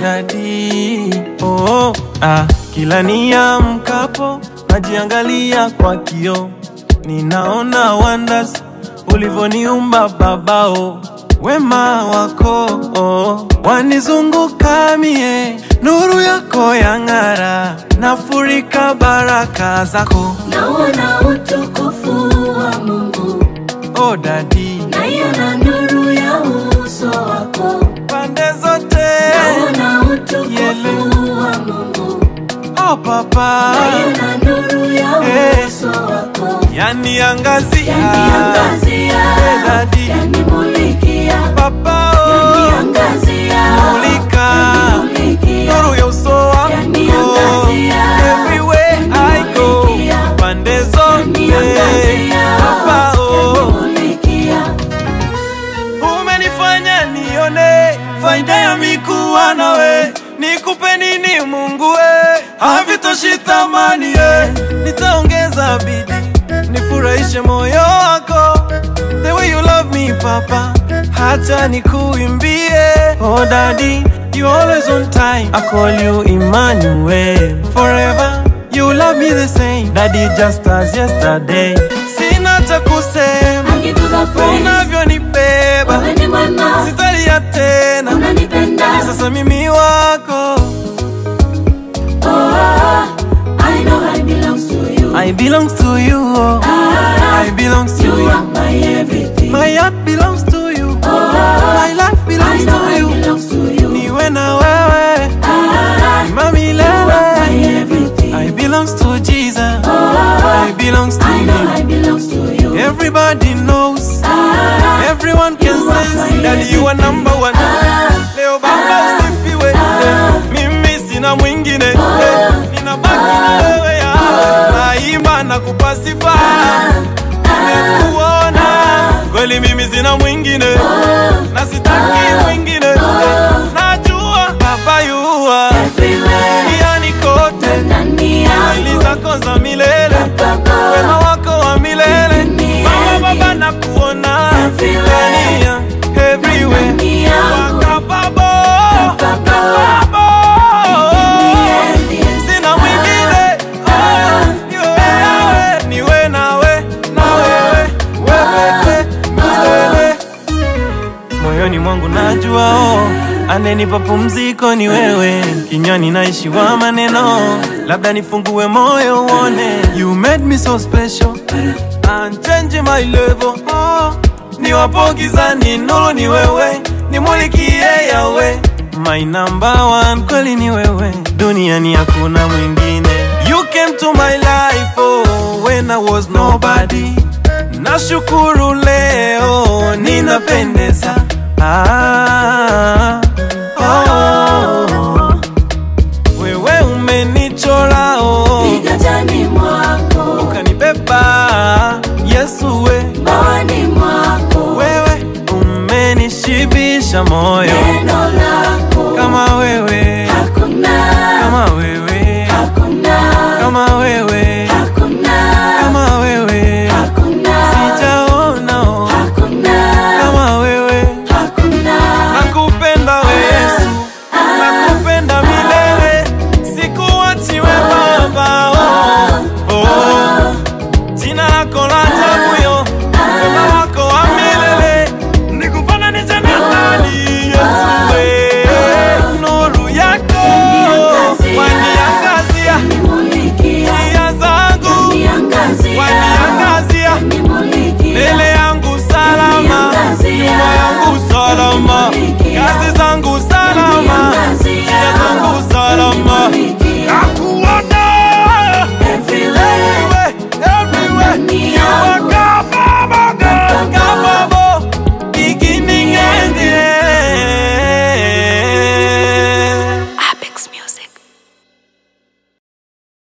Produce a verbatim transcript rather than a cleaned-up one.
jadi. Oh, ah, kila niamkapo najiangalia kwa kioo, ninaona wonders ulivoniumba babao. Wema wako oh, wanizunguka mie, nuru yako yang'ara, nafurika baraka zako. Naona utukufu wa Mungu, oh daddy, naiona nuru ya uso wako pande zote. Naona utukufu wa Mungu, oh papa, naiona nuru ya uso wako yaniangazia, yaniangazia, hey daddy, yanimuliki papa oh, yaniangazia, mulika, nuru ya uso wako, everywhere I go, pande zote, papa oh, umenifanya nione faida ya mikuwa nawe. Nikupe nini Mungu we, havitoshi thamani ye. Nitaongeza bidii, nifurahishe moyo wako, the way you love me papa, hata nikuimbie. Oh daddy, you always on time, I call you Immanuel. Forever, you love me the same, daddy, just as yesterday. Sina cha kusema, I give you the praise, unavyo nibeba, unanimama, sitalia tena, unanipenda, ni sasa mimi wako. Oh, I know I belong to you, I belong to you, oh. ah, I belong to you, you are my everything, my heart belongs to you. My life belongs to you. I belongs to you. Niwe na wewe, mami lewe. I belongs to Jesus. I belongs to you. Everybody knows. Everyone can say that you are number one. Leo baba usifiwe, mimi sina mwingine, ninabaki na wewe ya daima na kupasifa. Kweli mimi sina mwingine, na sitaki mwingine, najua papa you are everywhere, yani kote ndani yangu, ili zako za milele, wema wako wa milele, mama baba nakuona everywhere, everywhere, waka babo, babo, sina mwingine, niwe nawe, nawewe, wewe moyoni mwangu najua oh, anenipa pumziko ni wewe, kinywani naishi wa maneno, labda nifungue moyo uone. You made me so special and change my level oh, niwapo gizani nuru ni wewe, nimulikie yawe, my number one kweli ni wewe, duniani hakuna mwingine. You came to my life oh, when I was nobody, nashukuru leo ninapendeza. Ah, oh, oh, oh. Wewe umenichora oh, vigajani mwako, ukanibeba Yesu we, bawani mwako. Wewe umenishibisha moyo, neno lako, kama wewe